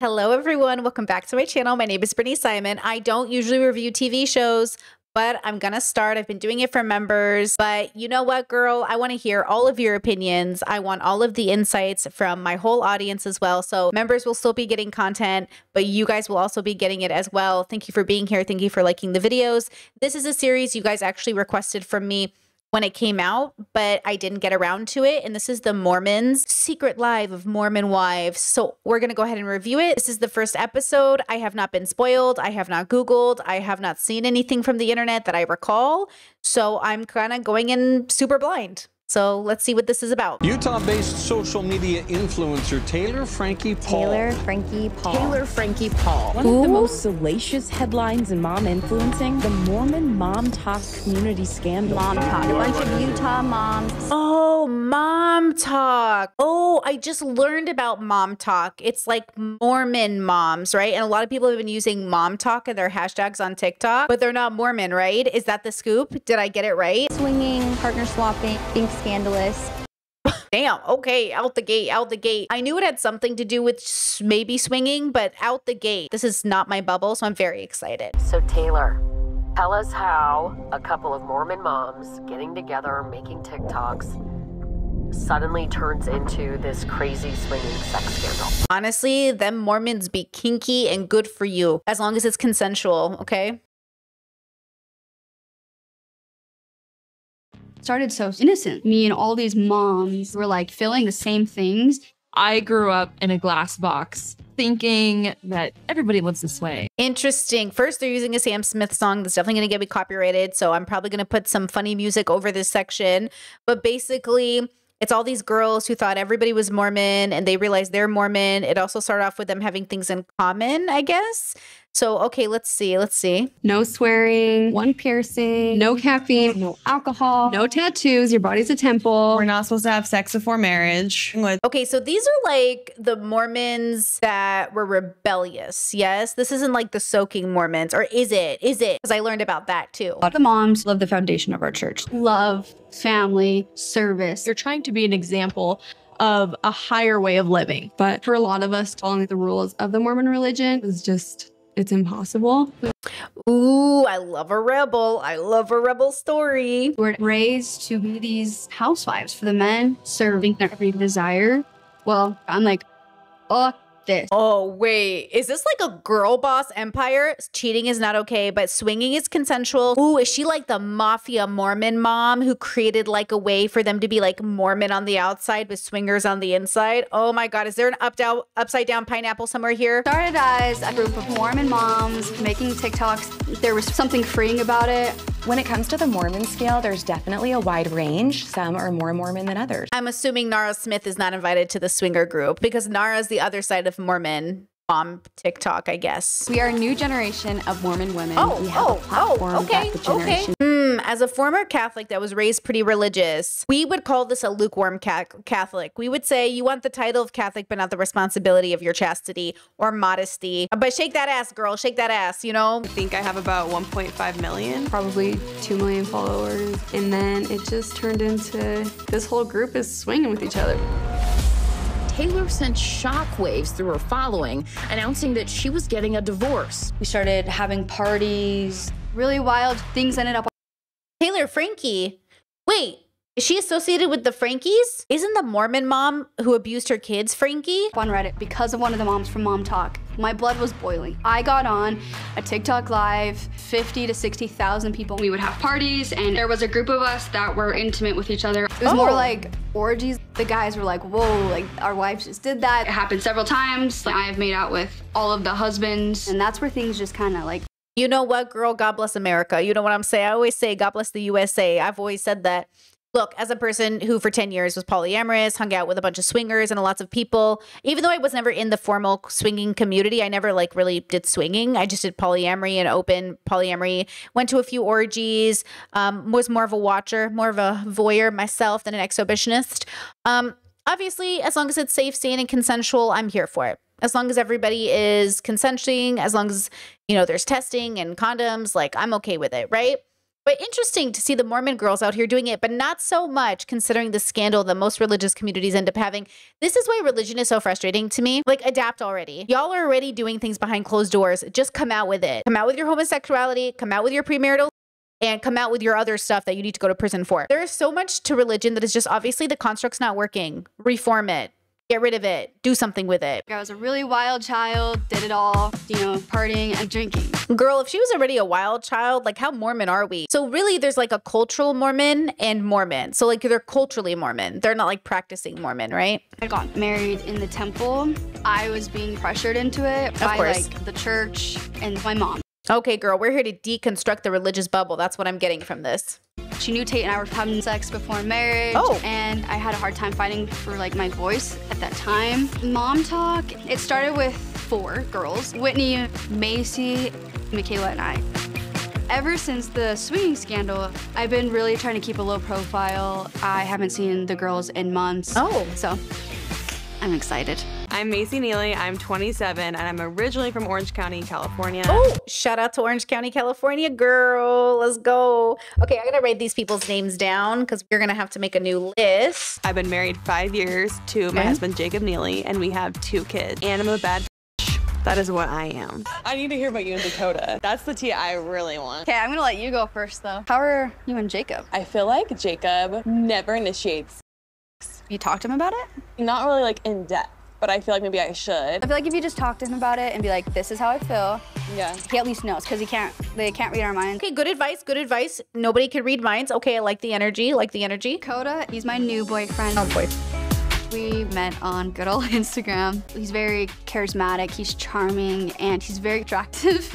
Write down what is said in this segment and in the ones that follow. Hello everyone, welcome back to my channel. My name is Brittany Simon. I don't usually review TV shows, but I'm gonna start. I've been doing it for members, but you know what, girl? I wanna hear all of your opinions. I want all of the insights from my whole audience as well. So members will still be getting content, but you guys will also be getting it as well. Thank you for being here. Thank you for liking the videos. This is a series you guys actually requested from me when it came out, but I didn't get around to it. And this is the Mormons, Secret Lives of Mormon Wives. So we're gonna go ahead and review it. This is the first episode. I have not been spoiled. I have not Googled. I have not seen anything from the internet that I recall. So I'm kind of going in super blind. So let's see what this is about. Utah-based social media influencer Taylor Frankie Paul. One of the most salacious headlines in mom influencing, the Mormon Mom Talk community scandal. Mom Talk, a bunch of Utah moms. Oh, Mom Talk. Oh, I just learned about Mom Talk. It's like Mormon moms, right? And a lot of people have been using Mom Talk and their hashtags on TikTok, but they're not Mormon, right? Is that the scoop? Did I get it right? Swinging, partner swapping, scandalous. Damn, okay, out the gate. I knew it had something to do with maybe swinging, but out the gate. This is not my bubble, so I'm very excited. So Taylor, tell us how a couple of Mormon moms getting together, making TikToks, suddenly turns into this crazy swinging sex scandal. Honestly, them Mormons be kinky and good for you, as long as it's consensual, okay? Started so innocent. Me and all these moms were like feeling the same things. I grew up in a glass box thinking that everybody lives this way. Interesting. First, they're using a Sam Smith song that's definitely going to get me copyrighted, so I'm probably going to put some funny music over this section. But basically, it's all these girls who thought everybody was Mormon and they realized they're Mormon. It also started off with them having things in common, I guess. So, okay, let's see. No swearing, one piercing, no caffeine, no alcohol, no tattoos, your body's a temple. We're not supposed to have sex before marriage. Okay, so these are like the Mormons that were rebellious, yes? This isn't like the soaking Mormons, or is it? Is it? Because I learned about that too. A lot of the moms love the foundation of our church. Love, family, service. You're trying to be an example of a higher way of living. But for a lot of us, following the rules of the Mormon religion is just... it's impossible. Ooh, I love a rebel. I love a rebel story. We're raised to be these housewives for the men, serving their every desire. Well, I'm like, fuck this. Oh, wait. Is this like a girl boss empire? Cheating is not okay, but swinging is consensual. Ooh, is she like the mafia Mormon mom who created like a way for them to be like Mormon on the outside with swingers on the inside? Oh my God, is there an upside down pineapple somewhere here? Started as a group of Mormon moms making TikToks. There was something freeing about it. When it comes to the Mormon scale, there's definitely a wide range. Some are more Mormon than others. I'm assuming Nara Smith is not invited to the swinger group because Nara's the other side of Mormon mom TikTok, I guess. We are a new generation of Mormon women. Oh, okay. As a former Catholic that was raised pretty religious, we would call this a lukewarm Catholic. We would say you want the title of Catholic, but not the responsibility of your chastity or modesty. But shake that ass, girl. Shake that ass, you know? I think I have about 1.5 million. Probably 2 million followers. And then it just turned into this whole group is swinging with each other. Taylor sent shockwaves through her following, announcing that she was getting a divorce. We started having parties. Really wild things ended up. Taylor Frankie. Wait, is she associated with the Frankies? Isn't the Mormon mom who abused her kids Frankie? On Reddit, because of one of the moms from Mom Talk, my blood was boiling. I got on a TikTok live, 50 to 60,000 people. We would have parties and there was a group of us that were intimate with each other. It was more like orgies. The guys were like, whoa, like our wives just did that. It happened several times. Like, I have made out with all of the husbands. And that's where things just kind of like, you know what, girl, God bless America. You know what I'm saying? I always say God bless the USA. I've always said that. Look, as a person who for 10 years was polyamorous, hung out with a bunch of swingers and lots of people, even though I was never in the formal swinging community, I never like really did swinging. I just did polyamory and open polyamory, went to a few orgies, was more of a watcher, more of a voyeur myself than an exhibitionist. Obviously, as long as it's safe, sane, and consensual, I'm here for it. As long as everybody is consenting, as long as, you know, there's testing and condoms, like I'm okay with it, right? But interesting to see the Mormon girls out here doing it, but not so much considering the scandal that most religious communities end up having. This is why religion is so frustrating to me. Like, adapt already. Y'all are already doing things behind closed doors. Just come out with it. Come out with your homosexuality, come out with your premarital, and come out with your other stuff that you need to go to prison for. There is so much to religion that is just obviously the construct's not working. Reform it. Get rid of it. Do something with it. I was a really wild child, did it all, you know, partying and drinking. Girl, if she was already a wild child, like, how Mormon are we? So really there's like a cultural Mormon and Mormon. So like they're culturally Mormon. They're not like practicing Mormon, right? I got married in the temple. I was being pressured into it by like the church and my mom. Okay, girl, we're here to deconstruct the religious bubble. That's what I'm getting from this. She knew Tate and I were having sex before marriage. Oh. And I had a hard time fighting for like my voice at that time. Mom Talk, it started with 4 girls, Whitney, Macy, Mikayla, and I. Ever since the swinging scandal, I've been really trying to keep a low profile. I haven't seen the girls in months. Oh. So I'm excited. I'm Macy Neely, I'm 27, and I'm originally from Orange County, California. Oh, shout out to Orange County, California, girl, let's go. Okay, I'm gonna write these people's names down because we're gonna have to make a new list. I've been married 5 years to my husband, Jacob Neely, and we have 2 kids. And I'm a bad bitch. That is what I am. I need to hear about you and Dakota. That's the tea I really want. Okay, I'm gonna let you go first though. How are you and Jacob? I feel like Jacob never initiates. You talked to him about it? Not really like in depth. But I feel like maybe I should. I feel like if you just talk to him about it and be like, this is how I feel. Yeah. He at least knows, because they can't read our minds. Okay, good advice, good advice. Nobody can read minds. Okay, I like the energy, like the energy. Dakota, he's my new boyfriend. Oh boy. We met on good old Instagram. He's very charismatic, he's charming, and he's very attractive.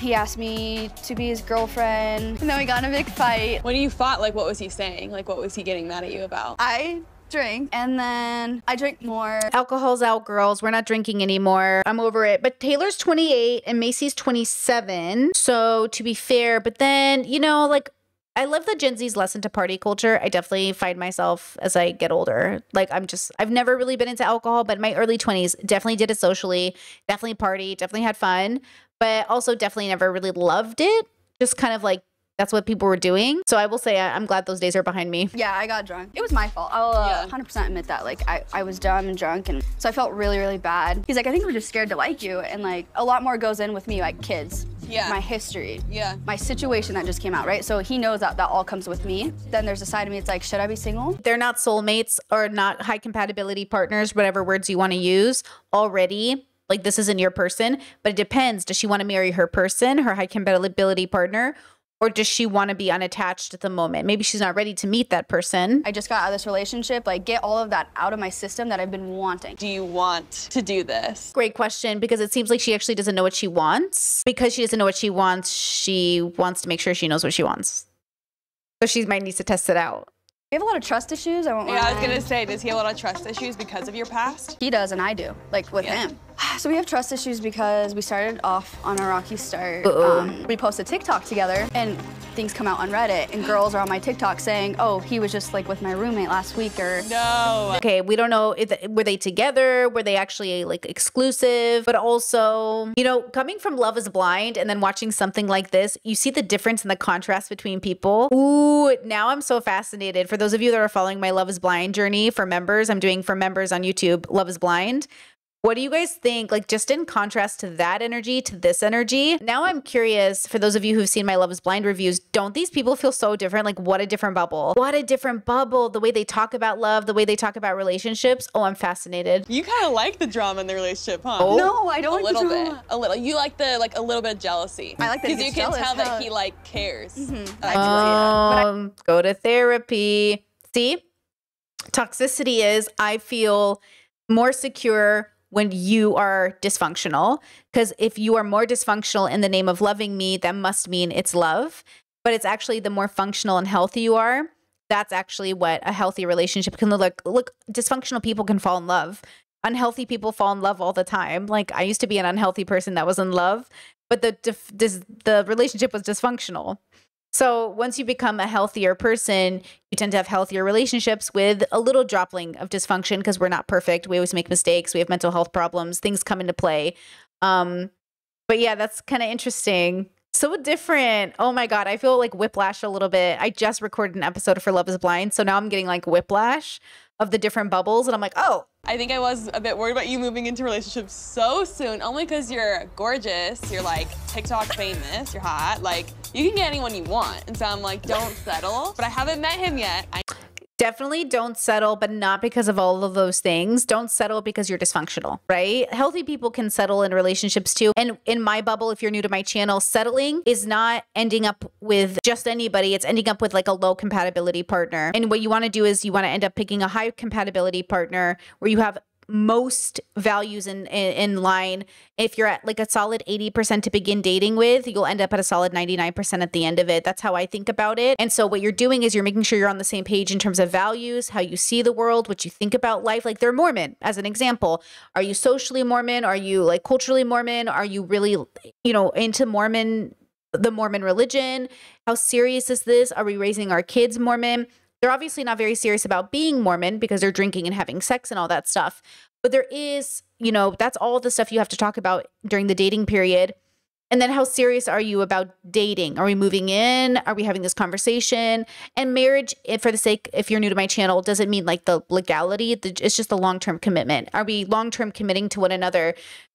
He asked me to be his girlfriend, and then we got in a big fight. When you fought, like, what was he saying? Like, what was he getting mad at you about? I drink, and then I drink more. Alcohol's out, girls. We're not drinking anymore. I'm over it. But Taylor's 28 and Macy's 27. So to be fair, but then, you know, like, I love the Gen Z's lesson to party culture. I definitely find myself as I get older. Like, I've never really been into alcohol, but in my early 20s, definitely did it socially, definitely party, definitely had fun, but also definitely never really loved it. Just kind of like, that's what people were doing. So I will say I'm glad those days are behind me. Yeah, I got drunk. It was my fault. I'll 100% admit that. Like, I was dumb and drunk, and so I felt really, really bad. He's like, I think we're just scared to like you. And like, a lot more goes in with me, like kids. Yeah. My history. Yeah. My situation that just came out, right? So he knows that that all comes with me. Then there's a side of me, it's like, should I be single? They're not soulmates or not high compatibility partners, whatever words you want to use already. Like, this isn't your person, but it depends. Does she want to marry her person, her high compatibility partner? Or does she want to be unattached at the moment? Maybe she's not ready to meet that person. I just got out of this relationship. Like, get all of that out of my system that I've been wanting. Do you want to do this? Great question, because it seems like she actually doesn't know what she wants. Because she doesn't know what she wants to make sure she knows what she wants. So she might need to test it out. You have a lot of trust issues. I won't lie. Yeah, I was going to say, does he have a lot of trust issues because of your past? He does, and I do, like, with him. So we have trust issues because we started off on a rocky start. We posted TikTok together, and things come out on Reddit, and girls are on my TikTok saying, oh, he was just, like, with my roommate last week, or... No! Okay, we don't know, if, were they together? Were they actually, like, exclusive? But also, you know, coming from Love is Blind and then watching something like this, you see the difference in the contrast between people. Ooh, now I'm so fascinated. For those of you that are following my Love is Blind journey for members, I'm doing for members on YouTube, Love is Blind. What do you guys think? Like, just in contrast to that energy, to this energy. Now I'm curious, for those of you who've seen my Love is Blind reviews, don't these people feel so different? Like, what a different bubble. What a different bubble. The way they talk about love, the way they talk about relationships. Oh, I'm fascinated. You kind of like the drama in the relationship, huh? Oh. No, I don't like the drama. A little bit. You like the, like, a little bit of jealousy. I like that. Because you can tell that he, like, cares. Mm-hmm. Go to therapy. See? Toxicity is, I feel, more secure when you are dysfunctional, because if you are more dysfunctional in the name of loving me, that must mean it's love. But it's actually the more functional and healthy you are, that's actually what a healthy relationship can look like. Look, dysfunctional people can fall in love. Unhealthy people fall in love all the time. Like, I used to be an unhealthy person that was in love, but the relationship was dysfunctional. So once you become a healthier person, you tend to have healthier relationships with a little dropping of dysfunction, because we're not perfect. We always make mistakes. We have mental health problems. Things come into play. But yeah, that's kind of interesting. So different. Oh my God. I feel like whiplash a little bit. I just recorded an episode for Love is Blind. So now I'm getting like whiplash of the different bubbles. And I'm like, oh. I think I was a bit worried about you moving into relationships so soon, only because you're gorgeous. You're like TikTok famous. You're hot. Like you can get anyone you want. And so I'm like, don't settle. But I haven't met him yet. Definitely don't settle, but not because of all of those things. Don't settle because you're dysfunctional, right? Healthy people can settle in relationships too. And in my bubble, if you're new to my channel, settling is not ending up with just anybody. It's ending up with like a low compatibility partner. And what you want to do is you want to end up picking a high compatibility partner where you have most values in line. If you're at like a solid 80% to begin dating with, you'll end up at a solid 99% at the end of it. That's how I think about it. And so what you're doing is you're making sure you're on the same page in terms of values, how you see the world, what you think about life. Like they're Mormon, as an example. Are you socially Mormon? Are you like culturally Mormon? Are you really, you know, into Mormon, the Mormon religion? How serious is this? Are we raising our kids Mormon? They're obviously not very serious about being Mormon because they're drinking and having sex and all that stuff. But there is, you know, that's all the stuff you have to talk about during the dating period. And then how serious are you about dating? Are we moving in? Are we having this conversation? And marriage, for the sake, if you're new to my channel, doesn't mean like the legality. It's just the long-term commitment. Are we long-term committing to one another?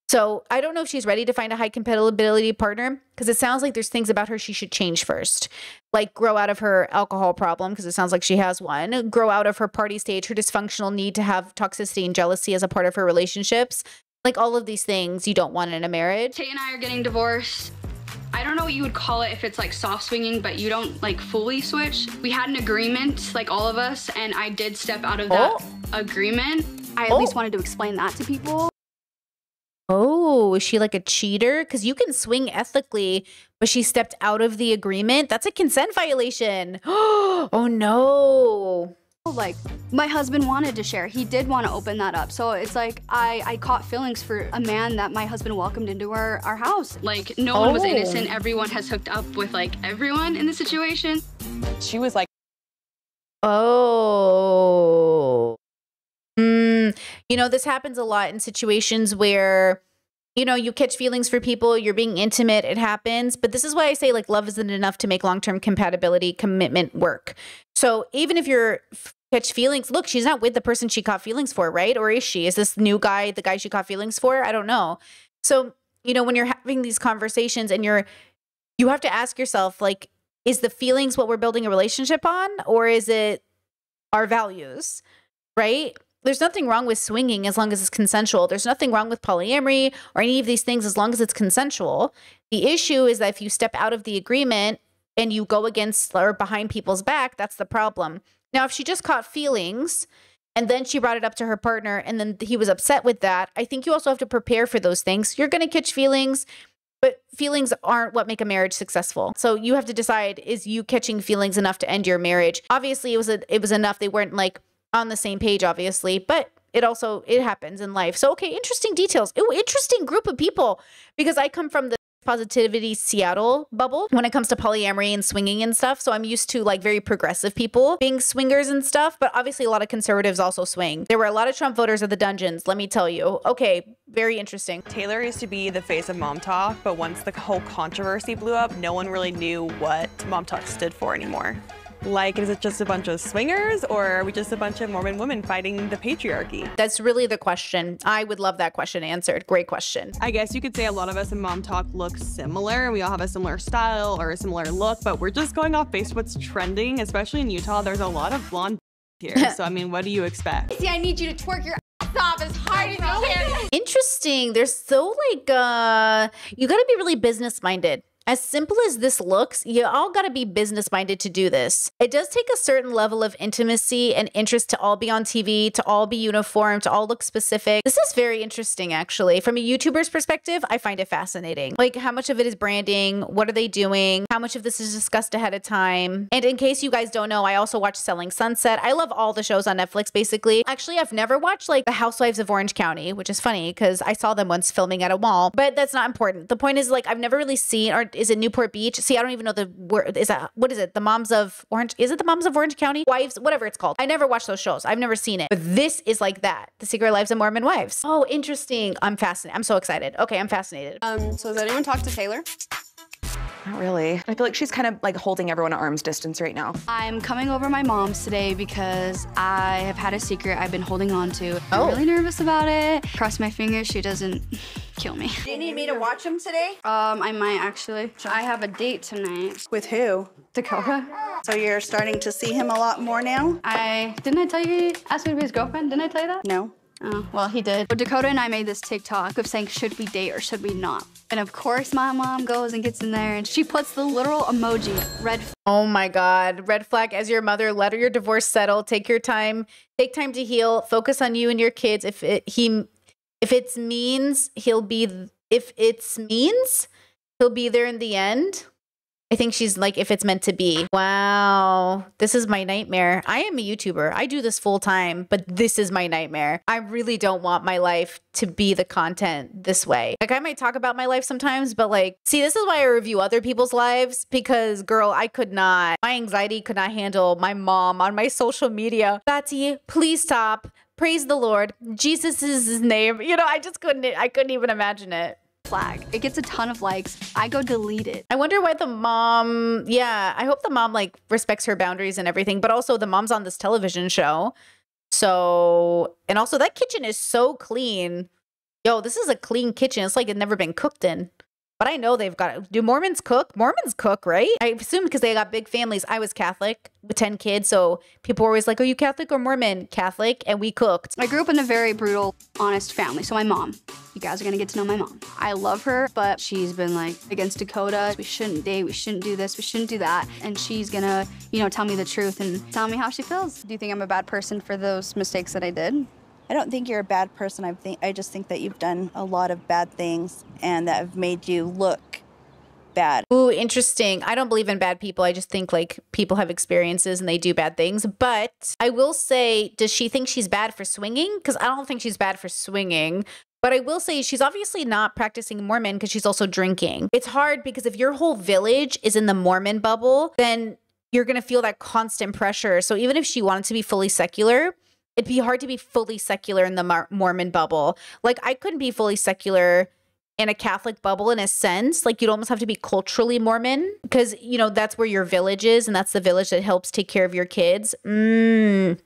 So I don't know if she's ready to find a high compatibility partner because it sounds like there's things about her she should change first, like grow out of her alcohol problem because it sounds like she has one, grow out of her party stage, her dysfunctional need to have toxicity and jealousy as a part of her relationships. Like all of these things you don't want in a marriage. Tate and I are getting divorced. I don't know what you would call it if it's like soft swinging, but you don't like fully switch. We had an agreement, like all of us, and I did step out of that agreement. I at least wanted to explain that to people. Oh, is she like a cheater? Because you can swing ethically, but she stepped out of the agreement. That's a consent violation. Oh, no. Like my husband wanted to share. He did want to open that up. So it's like I caught feelings for a man that my husband welcomed into our house. Like no one was innocent. Everyone has hooked up with like everyone in the situation. She was like, oh. You know, this happens a lot in situations where, you know, you catch feelings for people, you're being intimate, it happens. But this is why I say like love isn't enough to make long-term compatibility commitment work. So even if you're catch feelings, look, she's not with the person she caught feelings for, right? Or is she? Is this new guy the guy she caught feelings for? I don't know. So, you know, when you're having these conversations and you have to ask yourself, like, is the feelings what we're building a relationship on? Or is it our values, right? There's nothing wrong with swinging as long as it's consensual. There's nothing wrong with polyamory or any of these things as long as it's consensual. The issue is that if you step out of the agreement and you go against or behind people's back, that's the problem. Now, if she just caught feelings and then she brought it up to her partner and then he was upset with that, I think you also have to prepare for those things. You're going to catch feelings, but feelings aren't what make a marriage successful. So you have to decide, is you catching feelings enough to end your marriage? Obviously, it was enough. They weren't like on the same page, obviously, but it happens in life. So, okay, interesting details. Ooh, interesting group of people, because I come from the positivity Seattle bubble when it comes to polyamory and swinging and stuff. So I'm used to like very progressive people being swingers and stuff, but obviously a lot of conservatives also swing. There were a lot of Trump voters at the dungeons, let me tell you. Okay, very interesting. Taylor used to be the face of Mom Talk, but once the whole controversy blew up, no one really knew what Mom Talk stood for anymore. Like, is it just a bunch of swingers or are we just a bunch of Mormon women fighting the patriarchy? That's really the question. I would love that question answered. Great question. I guess you could say a lot of us in Mom Talk look similar. We all have a similar style or a similar look, but we're just going off based what's trending, especially in Utah. There's a lot of blonde here. So, I mean, what do you expect? See, I need you to twerk your ass off as hard as you can. Interesting. They're so like, you got to be really business minded. As simple as this looks, you all got to be business-minded to do this. It does take a certain level of intimacy and interest to all be on TV, to all be uniformed, to all look specific. This is very interesting, actually. From a YouTuber's perspective, I find it fascinating. Like, how much of it is branding? What are they doing? How much of this is discussed ahead of time? And in case you guys don't know, I also watch Selling Sunset. I love all the shows on Netflix, basically. Actually, I've never watched, like, The Housewives of Orange County, which is funny because I saw them once filming at a mall, but that's not important. The point is, like, I've never really seen or is it Newport Beach? See, I don't even know the word. Is that, what is it? The Moms of Orange? Is it the Moms of Orange County? Wives, whatever it's called. I never watched those shows. I've never seen it. But this is like that. The Secret Lives of Mormon Wives. Oh, interesting. I'm fascinated. I'm so excited. Okay, I'm fascinated. So has anyone talked to Taylor? Not really. I feel like she's kind of like holding everyone at arm's distance right now. I'm coming over my mom's today because I have had a secret I've been holding on to. Oh. I'm really nervous about it. Cross my fingers she doesn't kill me. Do you need me to watch him today? I might actually. I have a date tonight. With who? Dakota. So you're starting to see him a lot more now? Didn't I tell you he asked me to be his girlfriend? Didn't I tell you that? No. Oh, well, he did. But Dakota and I made this TikTok of saying, should we date or should we not? And of course, my mom goes and gets in there and she puts the literal emoji, red flag. Oh my God, red flag as your mother, let your divorce settle, take time to heal, focus on you and your kids. If it's means, he'll be there in the end. I think she's like, if it's meant to be. Wow, this is my nightmare. I am a YouTuber. I do this full time, but this is my nightmare. I really don't want my life to be the content this way. Like I might talk about my life sometimes, but like, see, this is why I review other people's lives because girl, my anxiety could not handle my mom on my social media. Batsy, please stop. Praise the Lord. Jesus is his name. You know, I couldn't even imagine it. Flag. It gets a ton of likes. I go delete it. I wonder why the mom, yeah, I hope the mom like respects her boundaries and everything, but also the mom's on this television show. So, and also that kitchen is so clean. Yo, this is a clean kitchen. It's like it's never been cooked in. But I know they've got, do Mormons cook? Mormons cook, right? I assume because they got big families. I was Catholic with 10 kids. So people were always like, are you Catholic or Mormon? Catholic. And we cooked. I grew up in a very brutal, honest family. So my mom, you guys are going to get to know my mom. I love her, but she's been like against Dakota. We shouldn't date. We shouldn't do this. We shouldn't do that. And she's going to, you know, tell me the truth and tell me how she feels. Do you think I'm a bad person for those mistakes that I did? I don't think you're a bad person. I just think that you've done a lot of bad things and that have made you look bad. Ooh, interesting. I don't believe in bad people. I just think like people have experiences and they do bad things. But I will say, does she think she's bad for swinging? Because I don't think she's bad for swinging. But I will say she's obviously not practicing Mormon because she's also drinking. It's hard because if your whole village is in the Mormon bubble, then you're going to feel that constant pressure. So even if she wanted to be fully secular, it'd be hard to be fully secular in the Mormon bubble. Like I couldn't be fully secular in a Catholic bubble in a sense. Like you'd almost have to be culturally Mormon because, you know, that's where your village is and that's the village that helps take care of your kids. This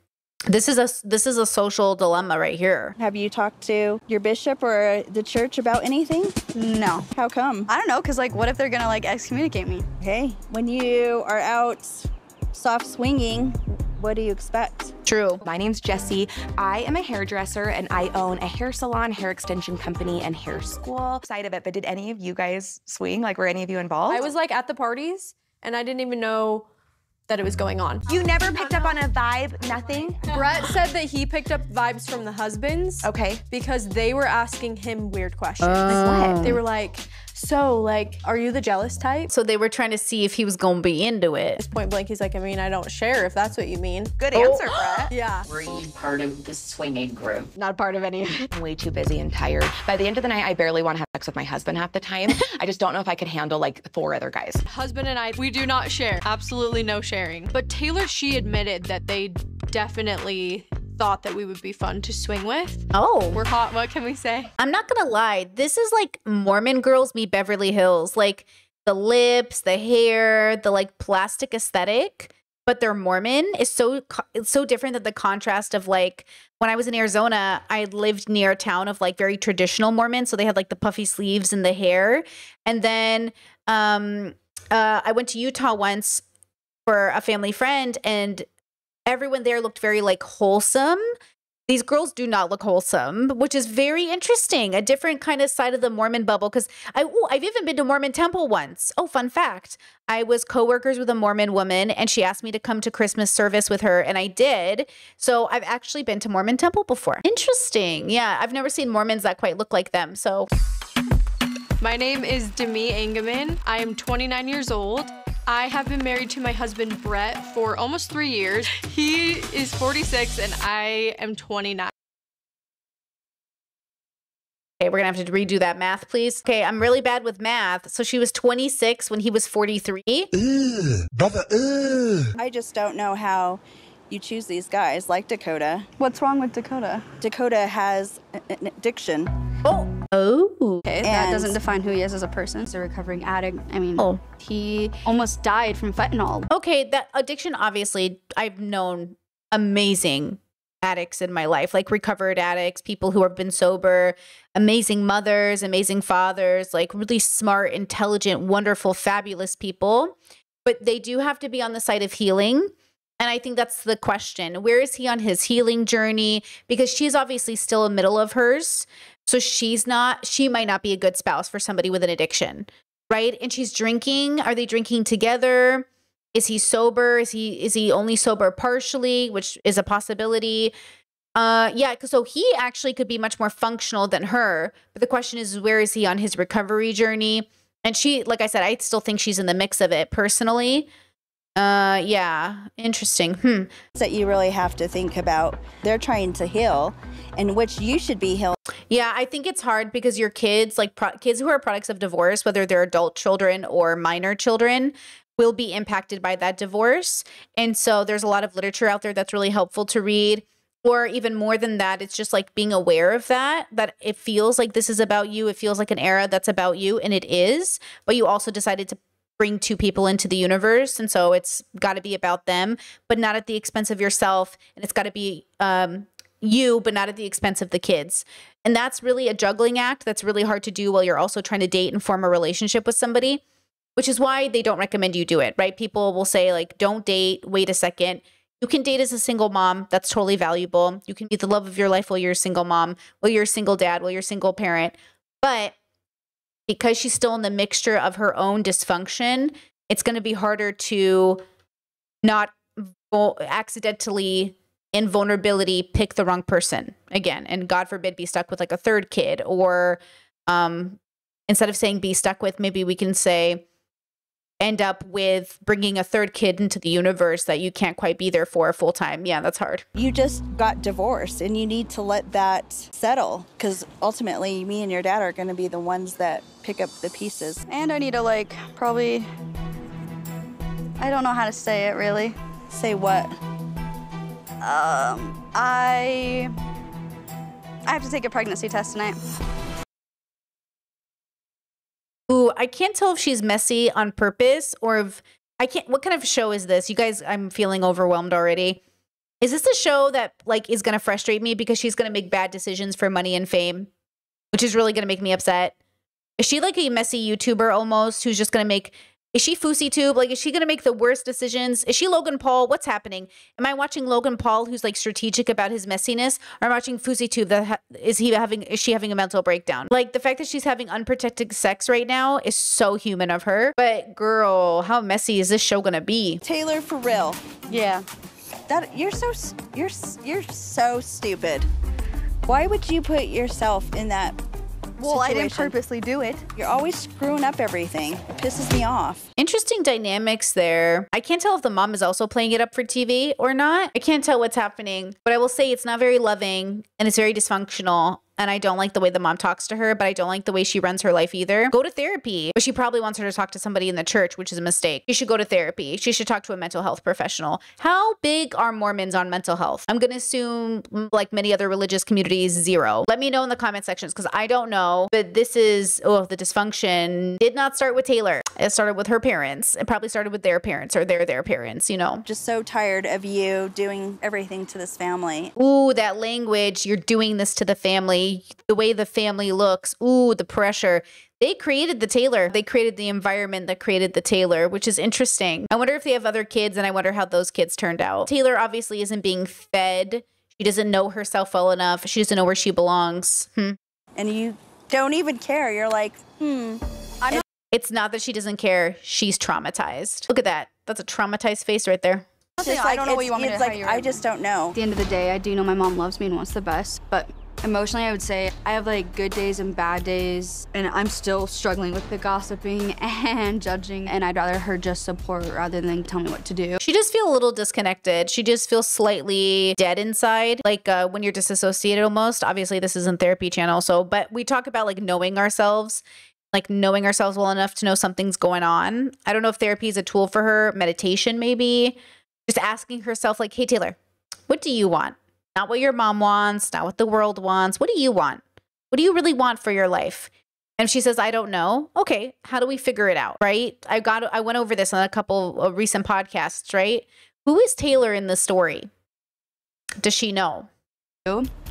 is a social dilemma right here. Have you talked to your bishop or the church about anything? No. How come? I don't know. Cause like, what if they're gonna like excommunicate me? Okay. When you are out soft swinging, what do you expect? True. My name's Jessie. I am a hairdresser and I own a hair salon, hair extension company, and hair school side of it. But did any of you guys swing? Like, were any of you involved? I was like at the parties and I didn't even know that it was going on. You never picked up on a vibe, nothing? Brett said that he picked up vibes from the husbands. Okay. Because they were asking him weird questions. Like what? They were like, so like, are you the jealous type? So they were trying to see if he was gonna be into it. Just point blank, he's like, I mean, I don't share if that's what you mean. Good answer, Brett. Yeah. Were you part of the swinging group? Not part of any of it. I'm way too busy and tired. By the end of the night, I barely want to have sex with my husband half the time. I just don't know if I could handle like 4 other guys. Husband and I, we do not share. Absolutely no sharing. But Taylor, she admitted that they definitely thought that we would be fun to swing with. Oh. We're hot, what can we say? I'm not gonna lie, this is like Mormon girls meet Beverly Hills. Like the lips, the hair, the like plastic aesthetic, but they're Mormon. It's so different than the contrast of like, when I was in Arizona, I lived near a town of like very traditional Mormons. So they had like the puffy sleeves and the hair. And then I went to Utah once for a family friend and everyone there looked very like wholesome. These girls do not look wholesome, which is very interesting. A different kind of side of the Mormon bubble. Cause I've even been to Mormon temple once. Oh, fun fact. I was coworkers with a Mormon woman and she asked me to come to Christmas service with her and I did. So I've actually been to Mormon temple before. Interesting. Yeah, I've never seen Mormons that quite look like them, so. My name is Demi Ingeman. I am 29 years old. I have been married to my husband, Brett, for almost 3 years. He is 46 and I am 29. Okay, we're gonna have to redo that math, please. Okay, I'm really bad with math. So she was 26 when he was 43. Ew, brother, ew. I just don't know how you choose these guys like Dakota. What's wrong with Dakota? Dakota has an addiction. Oh. Oh. Okay, that doesn't define who he is as a person. He's a recovering addict. I mean, he almost died from fentanyl. Okay, that addiction, obviously, I've known amazing addicts in my life, like recovered addicts, people who have been sober, amazing mothers, amazing fathers, like really smart, intelligent, wonderful, fabulous people. But they do have to be on the side of healing. And I think that's the question. Where is he on his healing journey? Because she's obviously still in the middle of hers. So she might not be a good spouse for somebody with an addiction, right? And she's drinking. Are they drinking together? Is he sober? Is he only sober partially, which is a possibility? Yeah, so he actually could be much more functional than her. But the question is, where is he on his recovery journey? And she, like I said, I still think she's in the mix of it personally. Yeah, interesting. That you really have to think about. They're trying to heal, and which you should be healing. Yeah, I think it's hard because your kids, like kids who are products of divorce, whether they're adult children or minor children, will be impacted by that divorce. And so there's a lot of literature out there that's really helpful to read. Or even more than that, it's just like being aware of that, that it feels like this is about you. It feels like an era that's about you, and it is, but you also decided to bring two people into the universe. And so it's got to be about them, but not at the expense of yourself. And it's got to be you, but not at the expense of the kids. And that's really a juggling act that's really hard to do while you're also trying to date and form a relationship with somebody, which is why they don't recommend you do it, right? People will say, like, don't date, wait a second. You can date as a single mom. That's totally valuable. You can be the love of your life while you're a single mom, while you're a single dad, while you're a single parent. But because she's still in the mixture of her own dysfunction, it's going to be harder to not accidentally, in vulnerability, pick the wrong person again. And God forbid, be stuck with like a third kid. Or instead of saying be stuck with, maybe we can say end up with bringing a third kid into the universe that you can't quite be there for full time. Yeah, that's hard. You just got divorced and you need to let that settle, because ultimately me and your dad are going to be the ones that pick up the pieces. And I need to, like, probably, I don't know how to say it really. Say what? I have to take a pregnancy test tonight. Ooh, I can't tell if she's messy on purpose or if I can't. What kind of show is this? You guys, I'm feeling overwhelmed already. Is this a show that, like, is going to frustrate me because she's going to make bad decisions for money and fame, which is really going to make me upset? Is she like a messy YouTuber almost who's just going to make, is she FoosyTube? Like, is she going to make the worst decisions? Is she Logan Paul? What's happening? Am I watching Logan Paul who's like strategic about his messiness? Or am I watching FoosyTube that is she having a mental breakdown? Like, the fact that she's having unprotected sex right now is so human of her. But girl, how messy is this show going to be? Taylor, for real. Yeah. That you're so stupid. Why would you put yourself in that situation? Well, I didn't purposely do it. You're always screwing up everything. It pisses me off. Interesting dynamics there. I can't tell if the mom is also playing it up for TV or not. I can't tell what's happening, but I will say it's not very loving and it's very dysfunctional. And I don't like the way the mom talks to her, but I don't like the way she runs her life either. Go to therapy. But she probably wants her to talk to somebody in the church, which is a mistake. She should go to therapy. She should talk to a mental health professional. How big are Mormons on mental health? I'm going to assume, like many other religious communities, zero. Let me know in the comment sections because I don't know. But this is, oh, the dysfunction did not start with Taylor. It started with her parents. It probably started with their parents or their parents, you know. Just so tired of you doing everything to this family. Ooh, that language. You're doing this to the family. The way the family looks. Ooh, the pressure. They created the Taylor. They created the environment that created the Taylor, which is interesting. I wonder if they have other kids, and I wonder how those kids turned out. Taylor obviously isn't being fed. She doesn't know herself well enough. She doesn't know where she belongs. And you don't even care. You're like, It's not that she doesn't care. She's traumatized. Look at that. That's a traumatized face right there. Just like, I don't know what you want me to do. Like, I just don't know. At the end of the day, I do know my mom loves me and wants the best, but emotionally, I would say I have like good days and bad days, and I'm still struggling with the gossiping and judging, and I'd rather her just support rather than tell me what to do. She does feel a little disconnected. She just feels slightly dead inside, like when you're disassociated almost. Obviously, this isn't therapy channel, so, but we talk about like knowing ourselves, like knowing ourselves well enough to know something's going on. I don't know if therapy is a tool for her. Meditation maybe. Just asking herself like, hey, Taylor, what do you want? Not what your mom wants, not what the world wants. What do you want? What do you really want for your life? And she says, I don't know. Okay, how do we figure it out, right? I went over this on a couple of recent podcasts, right? Who is Taylor in the story? Does she know?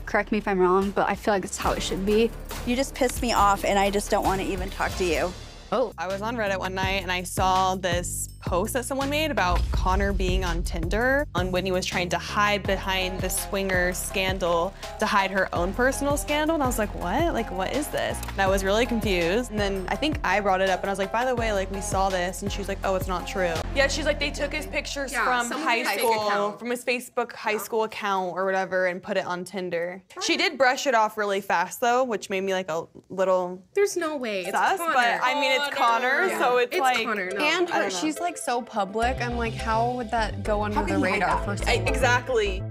Correct me if I'm wrong, but I feel like that's how it should be. You just pissed me off and I just don't want to even talk to you. Oh, I was on Reddit one night and I saw this post that someone made about Connor being on Tinder and Whitney was trying to hide behind the swinger scandal to hide her own personal scandal. And I was like, what? Like, what is this? And I was really confused. And then I think I brought it up and I was like, by the way, like we saw this. And she was like, oh, it's not true. Yeah, she's like, they took his pictures from high school, from his Facebook high school account or whatever and put it on Tinder. She did brush it off really fast though, which made me like a little— There's no way, sus, it's Connor. But I mean, it's Connor, so it's like— Connor, no. And her, she's like so public. I'm like, how would that go under the radar for someone? Exactly.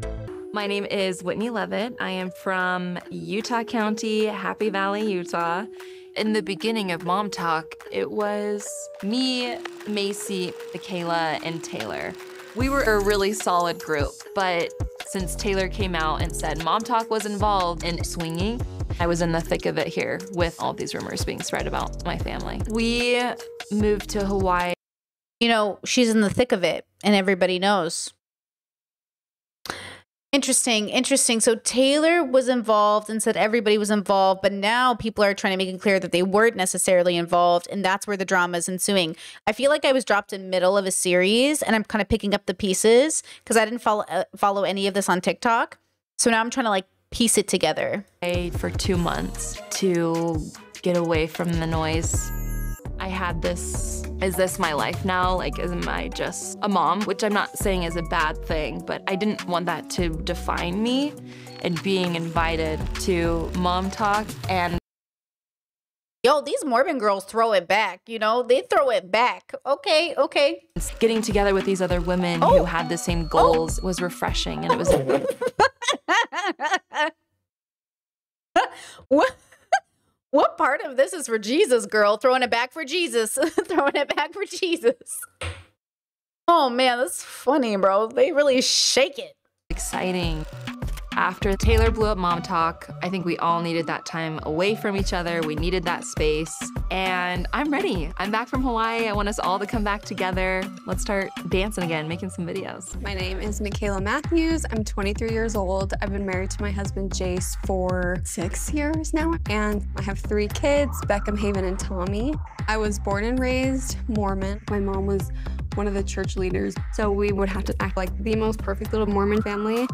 My name is Whitney Levitt. I am from Utah County, Happy Valley, Utah. In the beginning of Mom Talk, it was me, Macy, Mikayla, and Taylor. We were a really solid group, but since Taylor came out and said Mom Talk was involved in swinging, I was in the thick of it here with all these rumors being spread about my family. We moved to Hawaii. You know, she's in the thick of it and everybody knows. Interesting, interesting. So Taylor was involved and said everybody was involved, but now people are trying to make it clear that they weren't necessarily involved, and that's where the drama is ensuing. I feel like I was dropped in middle of a series, and I'm kind of picking up the pieces because I didn't follow any of this on TikTok. So now I'm trying to like piece it together. For 2 months to get away from the noise. I had this, is this my life now? Like, am I just a mom? Which I'm not saying is a bad thing, but I didn't want that to define me. And being invited to Mom Talk and— Yo, these Mormon girls throw it back, you know? They throw it back. Okay, okay. Getting together with these other women who had the same goals was refreshing, and it was— What? What part of this is for Jesus, girl? Throwing it back for Jesus. Throwing it back for Jesus. Oh, man, that's funny, bro. They really shake it. Exciting. After Taylor blew up Mom Talk, I think we all needed that time away from each other. We needed that space. And I'm ready. I'm back from Hawaii. I want us all to come back together. Let's start dancing again, making some videos. My name is Mikayla Matthews. I'm 23 years old. I've been married to my husband, Jace, for 6 years now. And I have 3 kids, Beckham, Haven, and Tommy. I was born and raised Mormon. My mom was one of the church leaders. So we would have to act like the most perfect little Mormon family.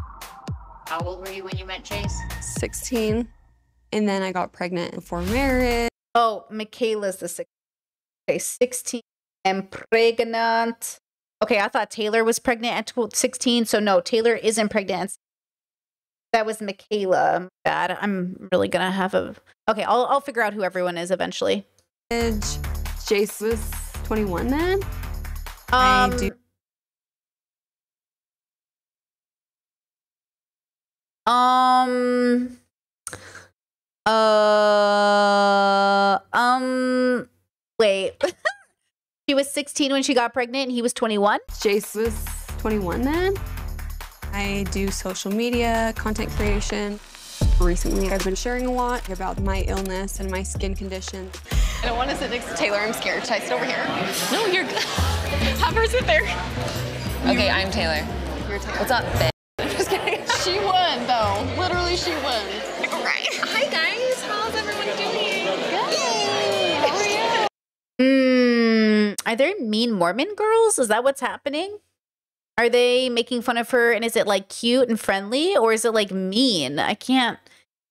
How old were you when you met Jace? 16. And then I got pregnant before marriage. Oh, Mikayla's the 16. Okay, 16 and pregnant. Okay, I thought Taylor was pregnant at 16. So no, Taylor isn't pregnant. That was Mikayla. God, I'm really going to have a... Okay, I'll figure out who everyone is eventually. Jace was 21 then. Wait. She was 16 when she got pregnant and he was 21? Jace was 21 then. I do social media, content creation. Recently, I've been sharing a lot about my illness and my skin condition. I don't want to sit next to Taylor. I'm scared. Should I sit over here? No, you're good. Have her sit there. Okay, I'm Taylor. You're Taylor. What's up, bitch? She won, though. Literally, she won. All right. Hi, guys. How's everyone doing? Good. How are you? Are there mean Mormon girls? Is that what's happening? Are they making fun of her? And is it, like, cute and friendly? Or is it, like, mean? I can't.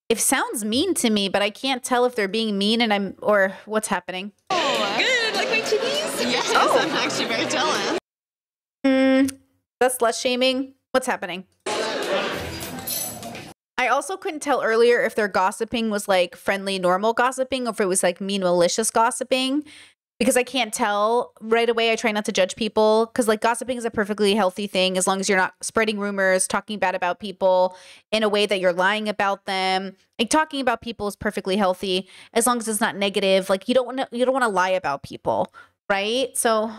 It sounds mean to me, but I can't tell if they're being mean and I'm, or what's happening. Oh, good. Like my chickies? Yes, I'm actually very jealous. That's slut shaming. What's happening? I also couldn't tell earlier if their gossiping was like friendly, normal gossiping, or if it was like mean, malicious gossiping, because I can't tell right away. I try not to judge people because like gossiping is a perfectly healthy thing as long as you're not spreading rumors, talking bad about people in a way that you're lying about them. Like talking about people is perfectly healthy as long as it's not negative. Like you don't want to lie about people. Right? So,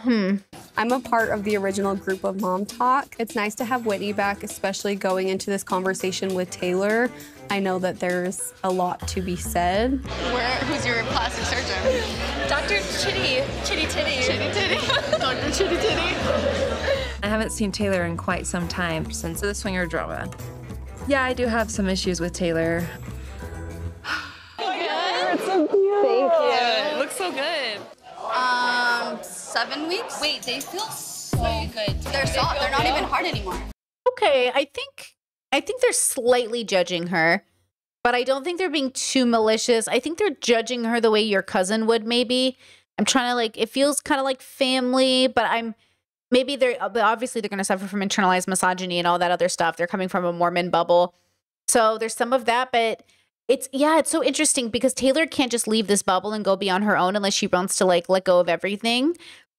I'm a part of the original group of Mom Talk. It's nice to have Whitney back, especially going into this conversation with Taylor. I know that there's a lot to be said. Who's your plastic surgeon? Dr. Chitty. Chitty Titty. Chitty Titty. Dr. Chitty Titty. I haven't seen Taylor in quite some time, since the swinger drama. Yeah, I do have some issues with Taylor. It's so cute. Thank you. It looks so good. 7 weeks? Wait, they feel so good. They're soft. They're not even hard anymore. Okay, I think they're slightly judging her, but I don't think they're being too malicious. I think they're judging her the way your cousin would, maybe. I'm trying to, like, it feels kind of like family, but maybe obviously they're going to suffer from internalized misogyny and all that other stuff. They're coming from a Mormon bubble. So there's some of that, but it's so interesting because Taylor can't just leave this bubble and go be on her own unless she wants to, like, let go of everything.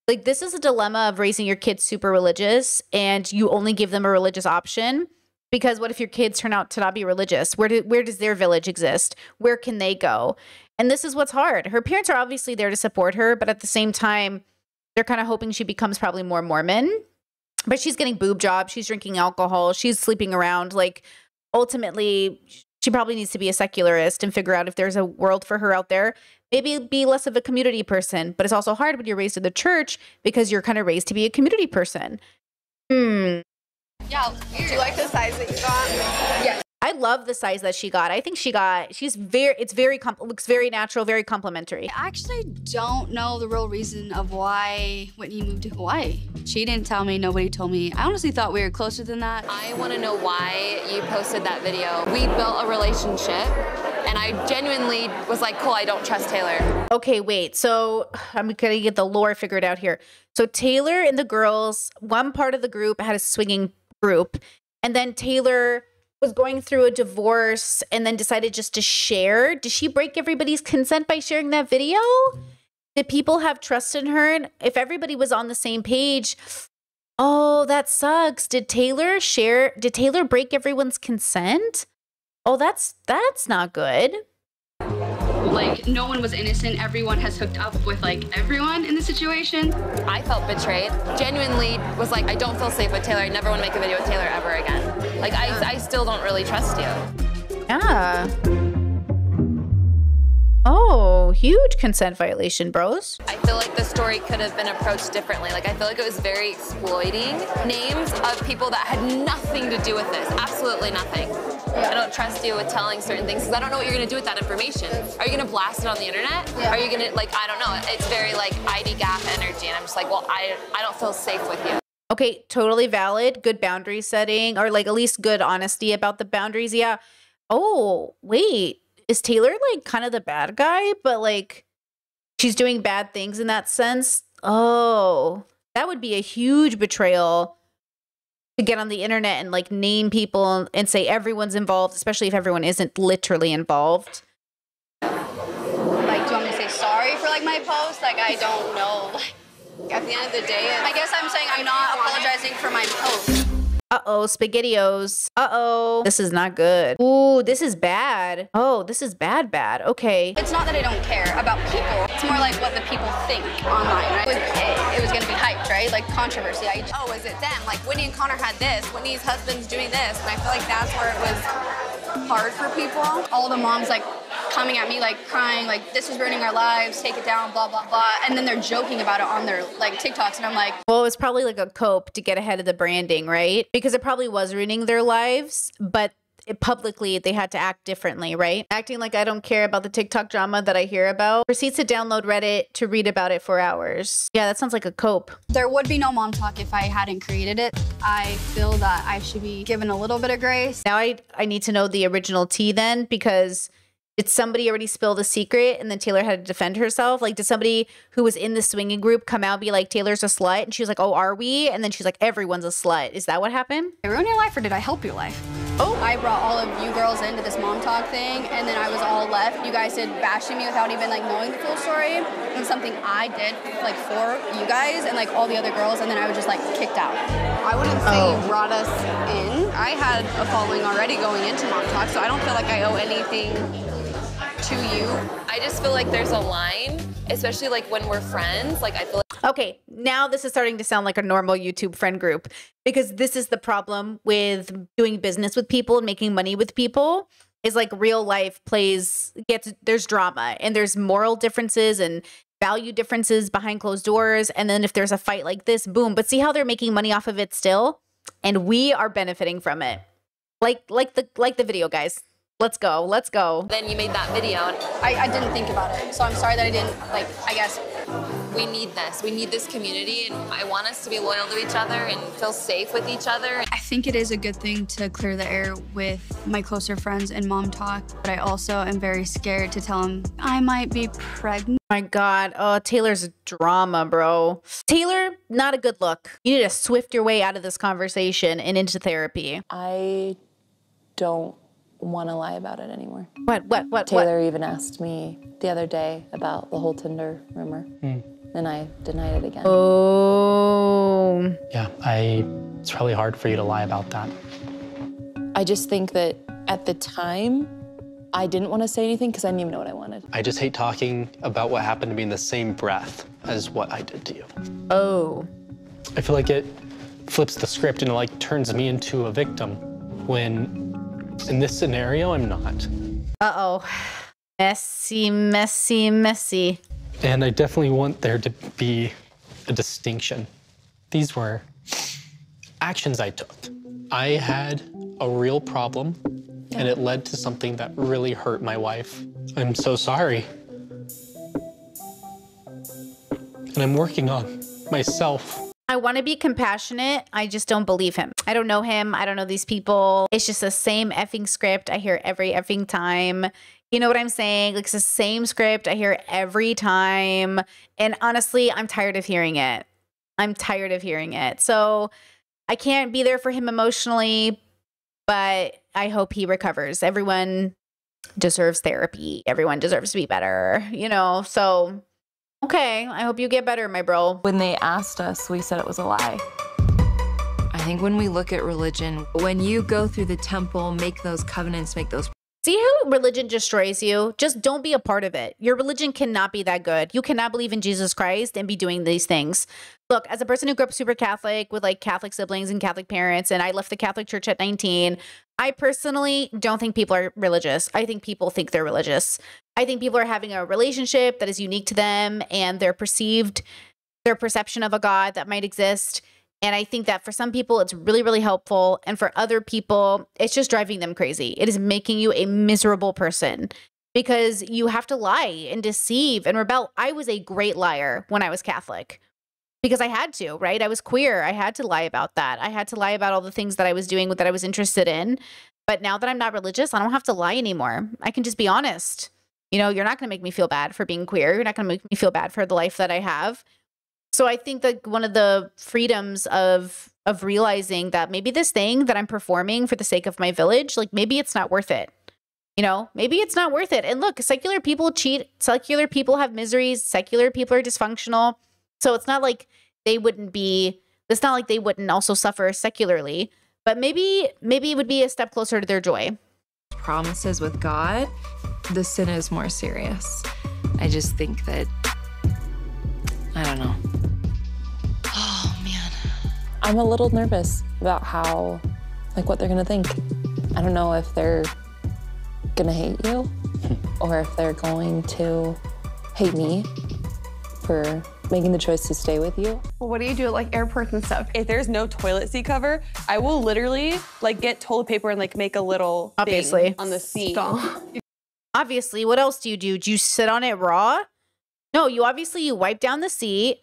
Like, this is a dilemma of raising your kids super religious and you only give them a religious option. Because what if your kids turn out to not be religious? Where does their village exist? Where can they go? And this is what's hard. Her parents are obviously there to support her, but at the same time, they're kind of hoping she becomes probably more Mormon. But she's getting boob jobs. She's drinking alcohol. She's sleeping around. Like, ultimately, she probably needs to be a secularist and figure out if there's a world for her out there. Maybe be less of a community person. But it's also hard when you're raised in the church because you're kind of raised to be a community person. Yeah, do you like the size that you got? Yes. I love the size that she got. I think it looks very natural, very complimentary. I actually don't know the real reason of why Whitney moved to Hawaii. She didn't tell me, nobody told me. I honestly thought we were closer than that. I want to know why you posted that video. We built a relationship and I genuinely was like, cool, I don't trust Taylor. Okay, wait, so I'm gonna get the lore figured out here. So Taylor and the girls, one part of the group had a swinging group, and then Taylor was going through a divorce and then decided just to share. Did she break everybody's consent by sharing that video? Did people have trust in her? And if everybody was on the same page, oh, that sucks. Did Taylor break everyone's consent? Oh, that's not good. Like, no one was innocent. Everyone has hooked up with, like, everyone in the situation. I felt betrayed. Genuinely was like, I don't feel safe with Taylor. I never want to make a video with Taylor ever again. Like, I still don't really trust you. Yeah. Oh, huge consent violation, bros. I feel like the story could have been approached differently. Like, I feel like it was very exploiting names of people that had nothing to do with this. Absolutely nothing. Yeah. I don't trust you with telling certain things because I don't know what you're going to do with that information. Are you going to blast it on the internet? Yeah. Are you going to, like, I don't know. It's very, like, ID gap energy. And I'm just like, well, I don't feel safe with you. Okay, totally valid. Good boundary setting, or, like, at least good honesty about the boundaries. Yeah. Oh, wait. Is Taylor, like, kind of the bad guy, but, like, she's doing bad things in that sense? Oh, that would be a huge betrayal to get on the internet and, like, name people and say everyone's involved, especially if everyone isn't literally involved. Like, do you want me to say sorry for, like, my post? Like, I don't know. Like, at the end of the day, I guess I'm saying I'm not apologizing for my post. Uh-oh, SpaghettiOs. Uh-oh. This is not good. Ooh, this is bad. Oh, this is bad, bad. Okay. It's not that I don't care about people. It's more like what the people think online, right? It was gonna be hyped, right? Like, controversy. Oh, is it them? Like, Whitney and Connor had this. Whitney's husband's doing this. And I feel like that's where it was hard for people. All the moms, like, coming at me, like, crying, like, this is ruining our lives, take it down, blah, blah, blah. And then they're joking about it on their, like, TikToks. And I'm like, well, it's probably like a cope to get ahead of the branding, right? Because it probably was ruining their lives, but publicly they had to act differently, right? Acting like I don't care about the TikTok drama that I hear about. Proceeds to download Reddit to read about it for hours. Yeah, that sounds like a cope. There would be no Mom Talk if I hadn't created it. I feel that I should be given a little bit of grace. Now I need to know the original tea then, because did somebody already spill the secret and then Taylor had to defend herself? Like, did somebody who was in the swinging group come out and be like, Taylor's a slut? And she was like, oh, are we? And then she's like, everyone's a slut. Is that what happened? Did I ruin your life, or did I help your life? Oh, I brought all of you girls into this Mom Talk thing, and then I was all left. You guys did bashing me without even, like, knowing the full story. It was something I did, like, for you guys and, like, all the other girls, and then I was just, like, kicked out. I wouldn't say you brought us in. I had a following already going into Mom Talk, so I don't feel like I owe anything to you. I just feel like there's a line, especially, like, when we're friends. Like, I feel like, okay, now this is starting to sound like a normal YouTube friend group, because this is the problem with doing business with people and making money with people. is like real life plays, there's drama and there's moral differences and value differences behind closed doors. And then if there's a fight like this, boom. But see how they're making money off of it still? And we are benefiting from it. Like the video, guys. Let's go. Let's go. Then you made that video. I didn't think about it. So I'm sorry that I didn't, like, I guess we need this. We need this community. And I want us to be loyal to each other and feel safe with each other. I think it is a good thing to clear the air with my closer friends and Mom Talk. But I also am very scared to tell them I might be pregnant. Oh my God. Oh, Taylor's drama, bro. Taylor, not a good look. You need to swift your way out of this conversation and into therapy. I don't want to lie about it anymore. What? Taylor even asked me the other day about the whole Tinder rumor, and I denied it again. Oh. Yeah, it's really hard for you to lie about that. I just think that at the time, I didn't want to say anything because I didn't even know what I wanted. I just hate talking about what happened to me in the same breath as what I did to you. Oh. I feel like it flips the script and it like turns me into a victim when in this scenario, I'm not. Uh-oh. Messy, messy, messy. And I definitely want there to be a distinction. These were actions I took. I had a real problem, and it led to something that really hurt my wife. I'm so sorry. And I'm working on myself. I want to be compassionate. I just don't believe him. I don't know him. I don't know these people. It's just the same effing script I hear every effing time. You know what I'm saying? Like, it's the same script I hear every time. And honestly, I'm tired of hearing it. I'm tired of hearing it. So I can't be there for him emotionally, but I hope he recovers. Everyone deserves therapy. Everyone deserves to be better, you know, so... Okay, I hope you get better, my bro. When they asked us, we said it was a lie. I think when we look at religion, when you go through the temple, make those covenants, make those... See how religion destroys you? Just don't be a part of it. Your religion cannot be that good. You cannot believe in Jesus Christ and be doing these things. Look, as a person who grew up super Catholic with like Catholic siblings and Catholic parents, and I left the Catholic Church at 19, I personally don't think people are religious. I think people think they're religious. I think people are having a relationship that is unique to them and their perception of a God that might exist. And I think that for some people, it's really, really helpful. And for other people, it's just driving them crazy. It is making you a miserable person because you have to lie and deceive and rebel. I was a great liar when I was Catholic because I had to, right? I was queer. I had to lie about that. I had to lie about all the things that I was doing, that I was interested in. But now that I'm not religious, I don't have to lie anymore. I can just be honest. You know, you're not going to make me feel bad for being queer. You're not going to make me feel bad for the life that I have. So I think that one of the freedoms of realizing that maybe this thing that I'm performing for the sake of my village, like maybe it's not worth it. You know, maybe it's not worth it. And look, secular people cheat. Secular people have miseries. Secular people are dysfunctional. So it's not like they wouldn't be, it's not like they wouldn't also suffer secularly, but maybe it would be a step closer to their joy. Promises with God, the sin is more serious. I just think that, I don't know. Oh, man. I'm a little nervous about how, like, what they're going to think. I don't know if they're going to hate you or if they're going to hate me for making the choice to stay with you. Well, what do you do at, like, airports and stuff? If there's no toilet seat cover, I will literally, like, get toilet paper and, like, make a little thing on the seat. Obviously. What else do you do? Do you sit on it raw? No, you wipe down the seat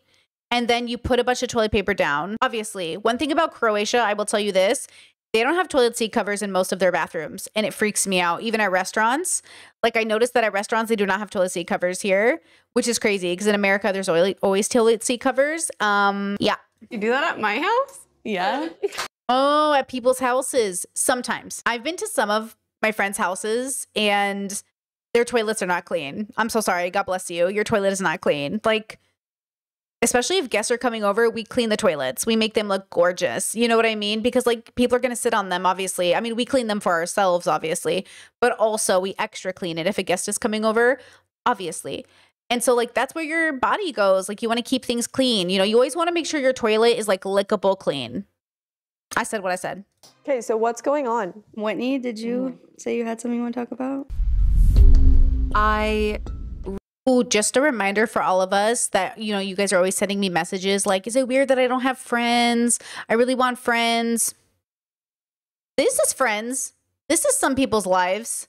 and then you put a bunch of toilet paper down. Obviously, one thing about Croatia, I will tell you this, they don't have toilet seat covers in most of their bathrooms and it freaks me out, even at restaurants. Like I noticed that at restaurants, they do not have toilet seat covers here, which is crazy because in America, there's always toilet seat covers. Yeah. You do that at my house? Yeah. Oh, at people's houses. Sometimes. I've been to some of my friends' houses and their toilets are not clean. I'm so sorry. God bless you. Your toilet is not clean. Like, especially if guests are coming over, we clean the toilets. We make them look gorgeous. You know what I mean? Because like people are going to sit on them, obviously. I mean, we clean them for ourselves, obviously, but also we extra clean it if a guest is coming over, obviously. And so like, that's where your body goes. Like you want to keep things clean. You know, you always want to make sure your toilet is like lickable clean. I said what I said. Okay, so what's going on? Whitney, did you say you had something you want to talk about? Just a reminder for all of us that, you know, you guys are always sending me messages like, is it weird that I don't have friends? I really want friends. This is friends. This is some people's lives.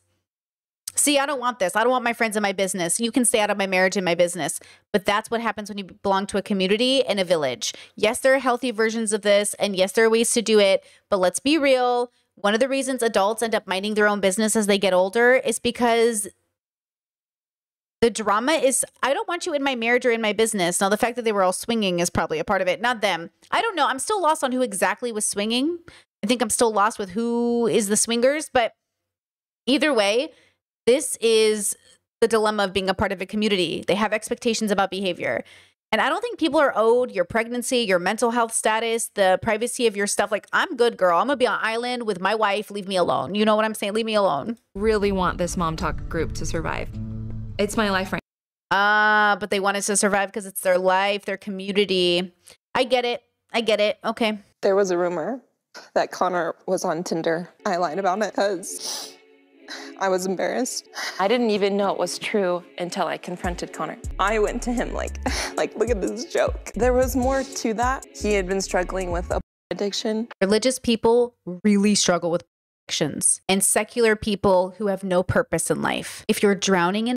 See, I don't want this. I don't want my friends in my business. You can stay out of my marriage and my business. But that's what happens when you belong to a community and a village. Yes, there are healthy versions of this. And yes, there are ways to do it. But let's be real. One of the reasons adults end up minding their own business as they get older is because the drama is, I don't want you in my marriage or in my business. Now, the fact that they were all swinging is probably a part of it, not them. I don't know. I'm still lost on who exactly was swinging. I think I'm still lost with who is the swingers. But either way, this is the dilemma of being a part of a community. They have expectations about behavior. And I don't think people are owed your pregnancy, your mental health status, the privacy of your stuff. Like, I'm good, girl. I'm going to be on an island with my wife. Leave me alone. You know what I'm saying? Leave me alone. Really want this Mom Talk group to survive. It's my life right now. But they want us to survive because it's their life, their community. I get it. I get it. Okay. There was a rumor that Connor was on Tinder. I lied about it because I was embarrassed. I didn't even know it was true until I confronted Connor. I went to him like, look at this joke. There was more to that. He had been struggling with addiction. Religious people really struggle with addictions, and secular people who have no purpose in life. If you're drowning in,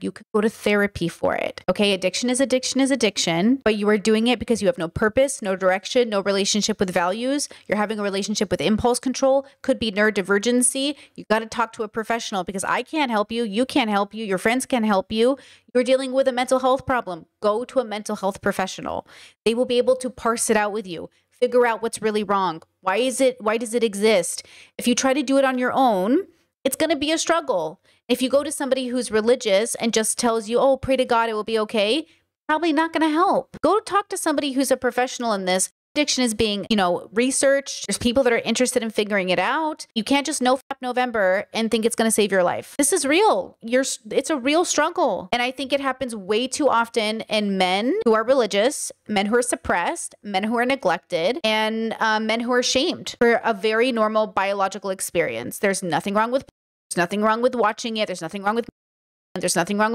you could go to therapy for it. Okay, addiction is addiction is addiction, but you are doing it because you have no purpose, no direction, no relationship with values. You're having a relationship with impulse control, could be neurodivergency. You got to talk to a professional because I can't help you. You can't help you. Your friends can't help you. You're dealing with a mental health problem. Go to a mental health professional. They will be able to parse it out with you. Figure out what's really wrong. Why is it? Why does it exist? If you try to do it on your own, it's going to be a struggle. If you go to somebody who's religious and just tells you, oh, pray to God, it will be okay, probably not going to help. Go talk to somebody who's a professional in this. Addiction is being, you know, researched. There's people that are interested in figuring it out. You can't just no f*** November and think it's going to save your life. This is real. It's a real struggle. And I think it happens way too often in men who are religious, men who are suppressed, men who are neglected, and men who are shamed for a very normal biological experience. There's nothing wrong with There's nothing wrong with watching it. There's nothing wrong with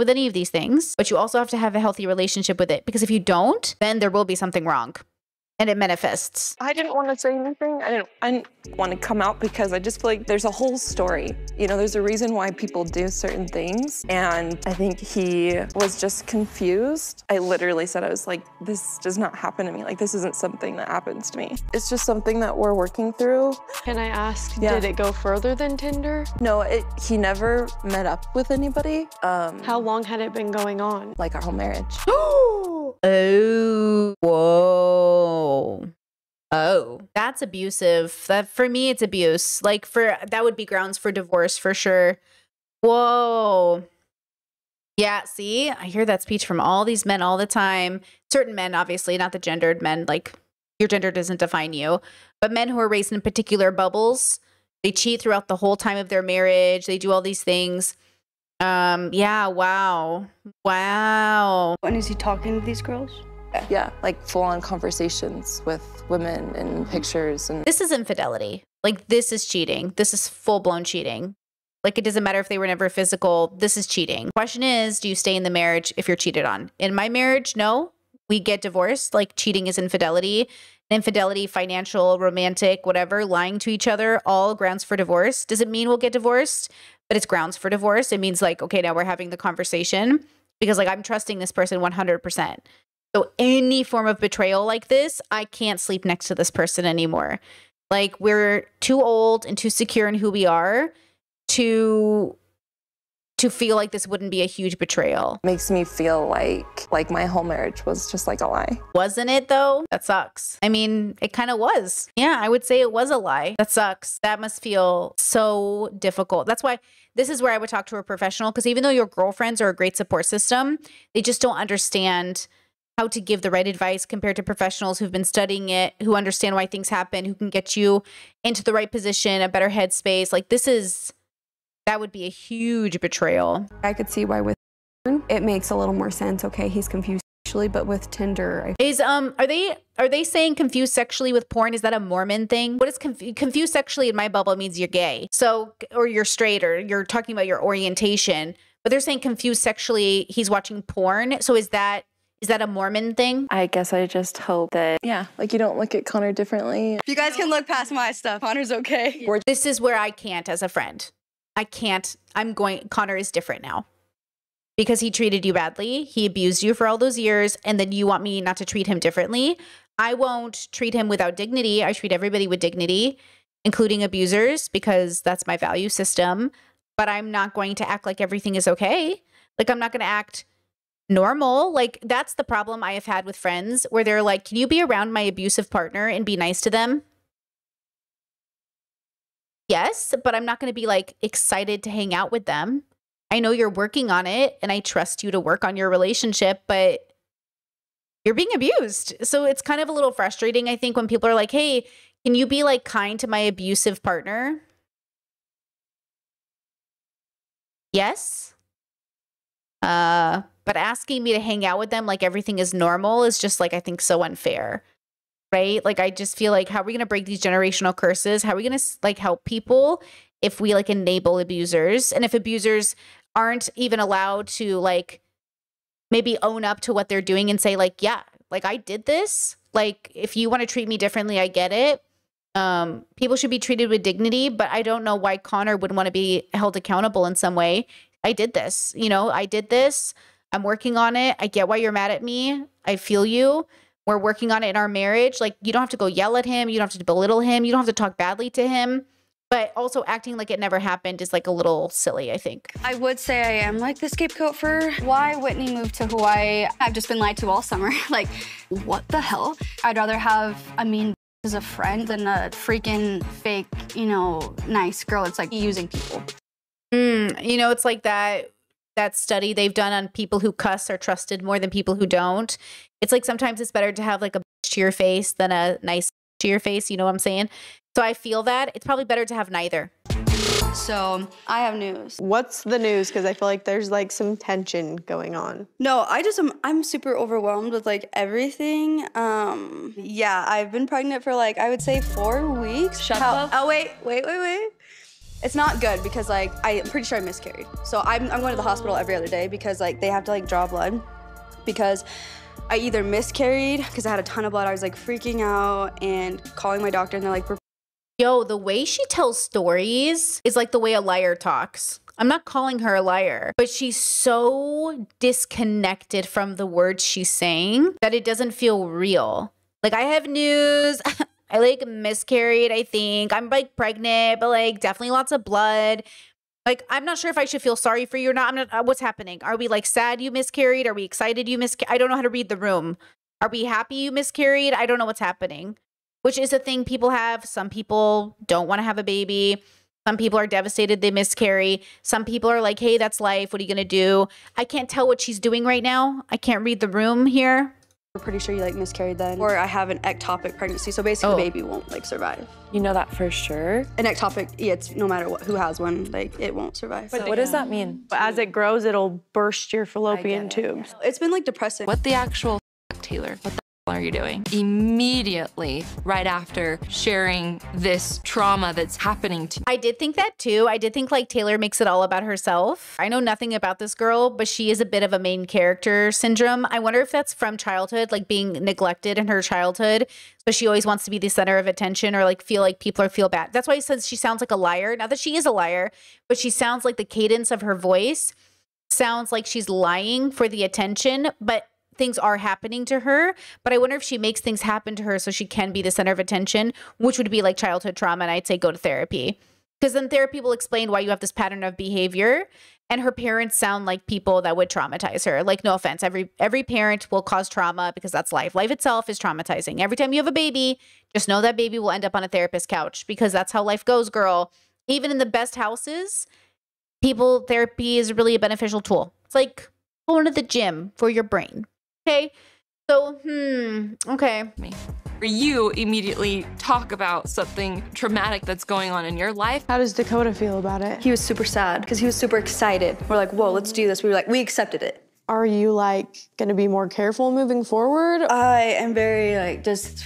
any of these things. But you also have to have a healthy relationship with it. Because if you don't, then there will be something wrong. And it manifests. I didn't want to say anything. I didn't want to come out because I just feel like there's a whole story. You know, there's a reason why people do certain things. And I think he was just confused. I literally said, I was like, this does not happen to me. Like, this isn't something that happens to me. It's just something that we're working through. Can I ask, did it go further than Tinder? No, he never met up with anybody. How long had it been going on? Like, our whole marriage. Oh, whoa. Oh, that's abusive. That, for me, it's abuse. Like, for that would be grounds for divorce for sure. Whoa. Yeah, see, I hear that speech from all these men all the time. Certain men, obviously, not the gendered men. Like, your gender doesn't define you. But men who are raised in particular bubbles, they cheat throughout the whole time of their marriage. They do all these things. Yeah, wow. Wow. And is he talking to these girls? Yeah, like full-on conversations with women and pictures. And this is infidelity. Like, this is cheating. This is full-blown cheating. Like, it doesn't matter if they were never physical. This is cheating. Question is, do you stay in the marriage if you're cheated on? In my marriage, no. We get divorced. Like, cheating is infidelity. Infidelity, financial, romantic, whatever, lying to each other, all grounds for divorce. Does it mean we'll get divorced? But it's grounds for divorce. It means like, okay, now we're having the conversation because like I'm trusting this person 100%. So any form of betrayal like this, I can't sleep next to this person anymore. Like we're too old and too secure in who we are to feel like this wouldn't be a huge betrayal. Makes me feel like my whole marriage was just like a lie. Wasn't it though? That sucks. I mean, it kind of was. Yeah, I would say it was a lie. That sucks. That must feel so difficult. That's why this is where I would talk to a professional because even though your girlfriends are a great support system, they just don't understand how to give the right advice compared to professionals who've been studying it, who understand why things happen, who can get you into the right position, a better headspace. Like this is... That would be a huge betrayal. I could see why with it makes a little more sense. Okay, he's confused. sexually, but with Tinder. Is are they saying confused sexually with porn? Is that a Mormon thing? What is confused sexually in my bubble means you're gay, so, or you're straight, or you're talking about your orientation. But they're saying confused sexually, he's watching porn. So is that a Mormon thing? I guess I just hope that, yeah, like you don't look at Connor differently. If you guys can look past my stuff, Connor's okay. This is where I can't as a friend. I can't. Connor is different now. Because he treated you badly, he abused you for all those years, and then you want me not to treat him differently. I won't treat him without dignity. I treat everybody with dignity, including abusers, because that's my value system. But I'm not going to act like everything is okay. Like, I'm not going to act normal. Like, that's the problem I have had with friends where they're like, can you be around my abusive partner and be nice to them? Yes, but I'm not going to be like excited to hang out with them. I know you're working on it and I trust you to work on your relationship, but you're being abused. So it's kind of a little frustrating, I think, when people are like, hey, can you be like kind to my abusive partner? Yes. But asking me to hang out with them like everything is normal is just like, I think, so unfair, right? Like, I just feel like, how are we going to break these generational curses? How are we going to like help people if we like enable abusers? And if abusers aren't even allowed to like maybe own up to what they're doing and say like, yeah, like I did this. Like, if you want to treat me differently, I get it. People should be treated with dignity, but I don't know why Connor would want to be held accountable in some way. I did this, you know, I did this. I'm working on it. I get why you're mad at me. I feel you. We're working on it in our marriage. Like, you don't have to go yell at him. You don't have to belittle him. You don't have to talk badly to him. But also acting like it never happened is like a little silly, I think. I would say I am like the scapegoat for why Whitney moved to Hawaii. I've just been lied to all summer. Like, what the hell? I'd rather have a mean bitch as a friend than a freaking fake, you know, nice girl. It's like using people. You know, it's like that study they've done on people who cuss are trusted more than people who don't. It's like sometimes it's better to have like a bitch to your face than a nice bitch to your face. You know what I'm saying? So I feel that it's probably better to have neither. So I have news. What's the news? Because I feel like there's like some tension going on. No, I just I'm super overwhelmed with like everything. Yeah, I've been pregnant for like, I would say 4 weeks. Shut up. Oh, wait. It's not good because like, I'm pretty sure I miscarried. So I'm going to the hospital every other day because like they have to like draw blood because I either miscarried because I had a ton of blood. I was like freaking out and calling my doctor and they're like, yo, the way she tells stories is like the way a liar talks. I'm not calling her a liar, but she's so disconnected from the words she's saying that it doesn't feel real. Like, I have news. I like miscarried, I think. I'm like pregnant, but like definitely lots of blood. Like, I'm not sure if I should feel sorry for you or not. What's happening? Are we like sad you miscarried? Are we excited you miscarried? I don't know how to read the room. Are we happy you miscarried? I don't know what's happening. Which is a thing people have. Some people don't want to have a baby. Some people are devastated they miscarry. Some people are like, hey, that's life. What are you going to do? I can't tell what she's doing right now. I can't read the room here. We're pretty sure you like miscarried then. Or I have an ectopic pregnancy. So basically the baby won't like survive. You know that for sure? An ectopic, yeah, it's no matter what, who has one, like it won't survive. But so what does that mean? As it grows, it'll burst your fallopian tubes. Yeah. It's been like depressing. What the actual Taylor? What the are you doing? Immediately right after sharing this trauma that's happening to you. I did think that too. I did think like Taylor makes it all about herself. I know nothing about this girl, but she is a bit of a main character syndrome. I wonder if that's from childhood, like being neglected in her childhood. So she always wants to be the center of attention or like feel like people feel bad. That's why he says she sounds like a liar. Not that she is a liar, but she sounds like the cadence of her voice sounds like she's lying for the attention, but things are happening to her, but I wonder if she makes things happen to her so she can be the center of attention, which would be like childhood trauma. And I'd say go to therapy, because then therapy will explain why you have this pattern of behavior. And her parents sound like people that would traumatize her. Like, no offense, every parent will cause trauma because that's life. Life itself is traumatizing. Every time you have a baby, just know that baby will end up on a therapist's couch because that's how life goes, girl. Even in the best houses, therapy is really a beneficial tool. It's like going to the gym for your brain. Okay, so, okay. You immediately talk about something traumatic that's going on in your life. How does Dakota feel about it? He was super sad because he was super excited. We're like, whoa, let's do this. We were like, we accepted it. Are you, like, going to be more careful moving forward? I am very, like, just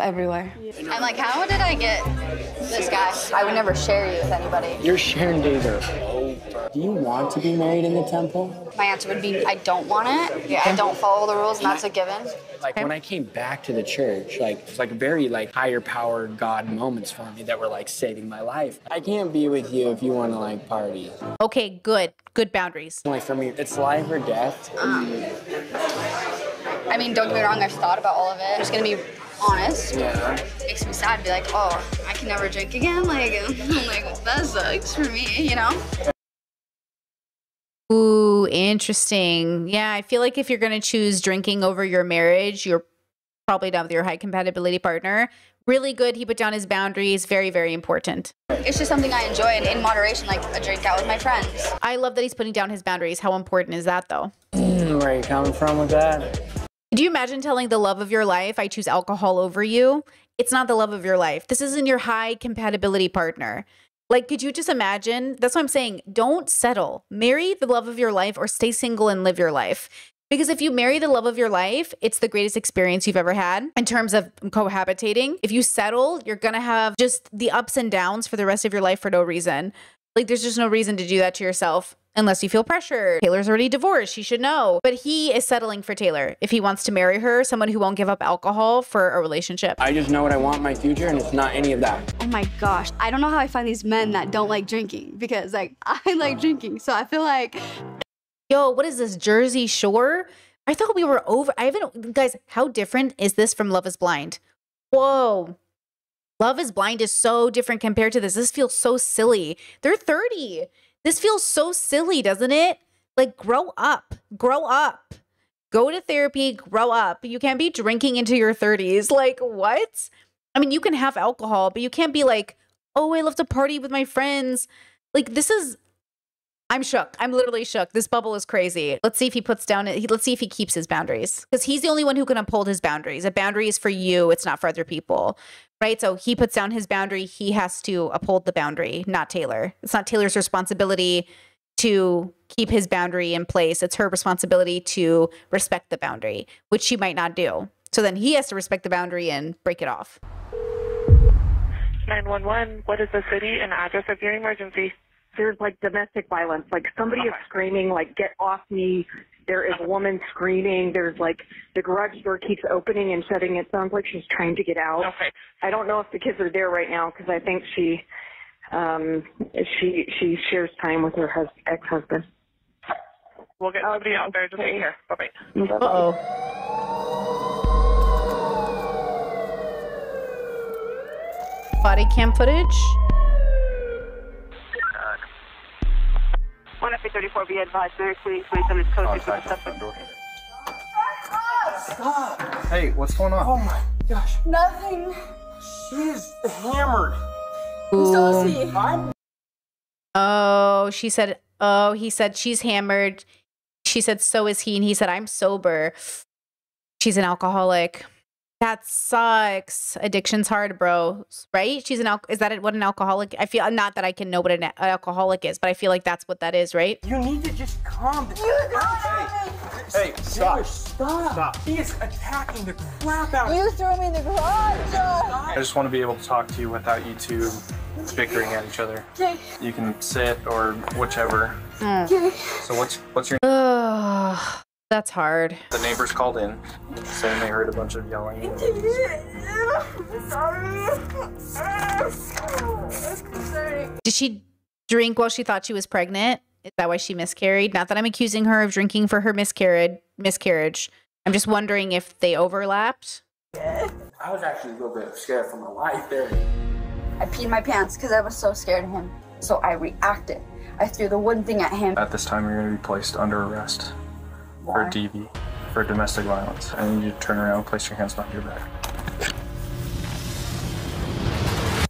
everywhere. I'm like, how did I get this guy? I would never share you with anybody. You're sharing these are over. Do you want to be married in the temple? My answer would be, I don't want it. Yeah, I don't follow the rules, and that's a given. Like, when I came back to the church, like, it was, like, very, like, higher power God moments for me that were, like, saving my life. I can't be with you if you want to, like, party. Okay, good. Good boundaries. Like, for me, it's life or death. I mean, don't get me wrong, I've thought about all of it. I'm just gonna be honest. Yeah. It makes me sad to be like, oh, I can never drink again. Like, like, that sucks for me, you know? Ooh, interesting. Yeah, I feel like if you're gonna choose drinking over your marriage, you're probably done with your high compatibility partner. Really good. He put down his boundaries. Very, very important. It's just something I enjoy, and in moderation, like a drink out with my friends. I love that he's putting down his boundaries. How important is that, though? Where are you coming from with that? Do you imagine telling the love of your life, I choose alcohol over you? It's not the love of your life. This isn't your high compatibility partner. Like, could you just imagine? That's what I'm saying. Don't settle. Marry the love of your life or stay single and live your life. Because if you marry the love of your life, it's the greatest experience you've ever had in terms of cohabitating. If you settle, you're going to have just the ups and downs for the rest of your life for no reason. Like, there's just no reason to do that to yourself unless you feel pressured. Taylor's already divorced. She should know. But he is settling for Taylor if he wants to marry her, someone who won't give up alcohol for a relationship. I just know what I want in my future, and it's not any of that. Oh my gosh. I don't know how I find these men that don't like drinking, because, like, I like drinking. So I feel like... Yo, what is this, Jersey Shore? I thought we were over. I haven't, guys, how different is this from Love is Blind? Whoa. Love is Blind is so different compared to this. This feels so silly. They're 30. This feels so silly, doesn't it? Like, grow up. Grow up. Go to therapy. Grow up. You can't be drinking into your 30s. Like, what? I mean, you can have alcohol, but you can't be like, oh, I love to party with my friends. Like, this is... I'm shook. I'm literally shook. This bubble is crazy. Let's see if he puts down it. Let's see if he keeps his boundaries, because he's the only one who can uphold his boundaries. A boundary is for you. It's not for other people, right? So he puts down his boundary. He has to uphold the boundary, not Taylor. It's not Taylor's responsibility to keep his boundary in place. It's her responsibility to respect the boundary, which she might not do. So then he has to respect the boundary and break it off. 911, what is the city and address of your emergency? There's, like, domestic violence. Like, somebody is screaming, like, get off me. There is a woman screaming. There's, like, the garage door keeps opening and shutting. It sounds like she's trying to get out. Okay. I don't know if the kids are there right now, because I think she shares time with her ex-husband. We'll get somebody out there to take care. Bye-bye. Uh-oh. Body cam footage? 1F34, be advised. Mary Queen, 27 is code 6 with the suspect. Hey, what's going on? Oh my gosh. Nothing. She's hammered. So is he. Oh, she said, oh, he said she's hammered. She said, so is he. And he said, I'm sober. She's an alcoholic. That sucks. Addiction's hard, bro. Right? She's an is that what an alcoholic? I feel not that I can know what an alcoholic is, but I feel like that's what that is, right? You need to just calm down. Hey, stop. Stop. He is attacking the crap out of you. You threw me in the garage. I just want to be able to talk to you without you two bickering at each other. Okay. You can sit or whichever. Okay. So what's your that's hard. The neighbors called in, saying they heard a bunch of yelling. Did she drink while she thought she was pregnant? Is that why she miscarried? Not that I'm accusing her of drinking for her miscarriage. I'm just wondering if they overlapped. I was actually a little bit scared for my life there. I peed my pants because I was so scared of him. So I reacted. I threw the wooden thing at him. At this time, you're going to be placed under arrest. Why? For DV, for domestic violence. I need you to turn around and place your hands behind your back.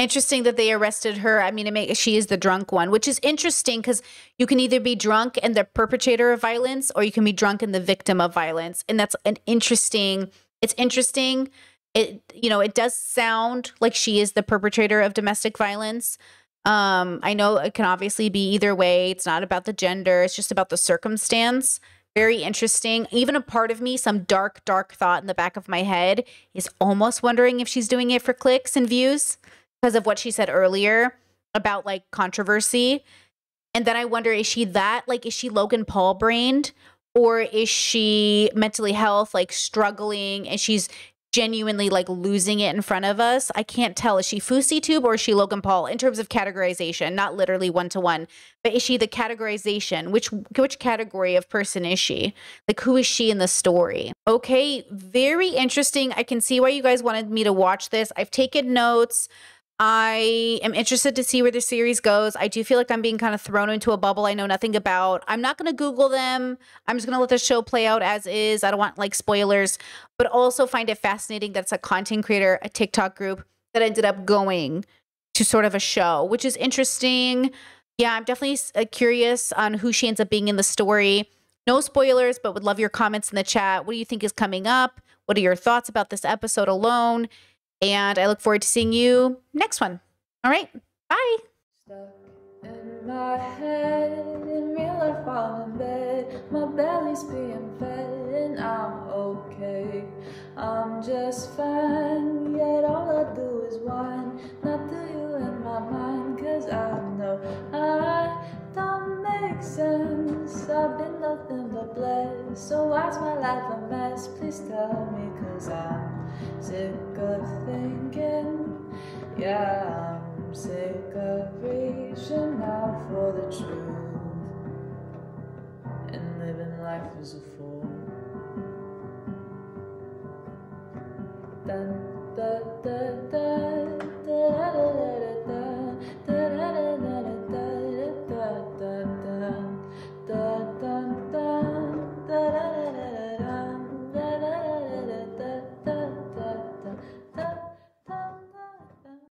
Interesting that they arrested her. I mean, she is the drunk one, which is interesting because you can either be drunk and the perpetrator of violence, or you can be drunk and the victim of violence. And that's an interesting, it's interesting. It, you know, it does sound like she is the perpetrator of domestic violence. I know it can obviously be either way. It's not about the gender. It's just about the circumstance. very interesting. Even a part of me, some dark, dark thought in the back of my head is almost wondering if she's doing it for clicks and views because of what she said earlier about like controversy. And then I wonder, is she that? Like, is she Logan Paul brained, or is she mentally health, like struggling, and she's genuinely like losing it in front of us? I can't tell. Is she Fousey Tube or is she Logan Paul in terms of categorization? Not literally one-to-one, but is she the categorization? Which category of person is she? Like, who is she in the story? Okay, very interesting. I can see why you guys wanted me to watch this. I've taken notes. I am interested to see where the series goes. I do feel like I'm being kind of thrown into a bubble I know nothing about. I'm not going to Google them. I'm just going to let the show play out as is. I don't want like spoilers, but also find it fascinating that it's a content creator, a TikTok group that ended up going to sort of a show, which is interesting. Yeah, I'm definitely curious on who she ends up being in the story. No spoilers, but would love your comments in the chat. What do you think is coming up? What are your thoughts about this episode alone? And I look forward to seeing you next one. All right, bye. Stuck in my head, in real life falling in bed, my belly's being fed and I'm okay. I'm just fine, yet all I do is whine, not to you in my mind, cause I know I don't make sense. I've been nothing but blessed, so why's my life a mess? Please tell me, cause I'm sick of thinking, yeah, I'm sick of reaching out for the truth and living life as a fool. Dun, dun, dun, dun.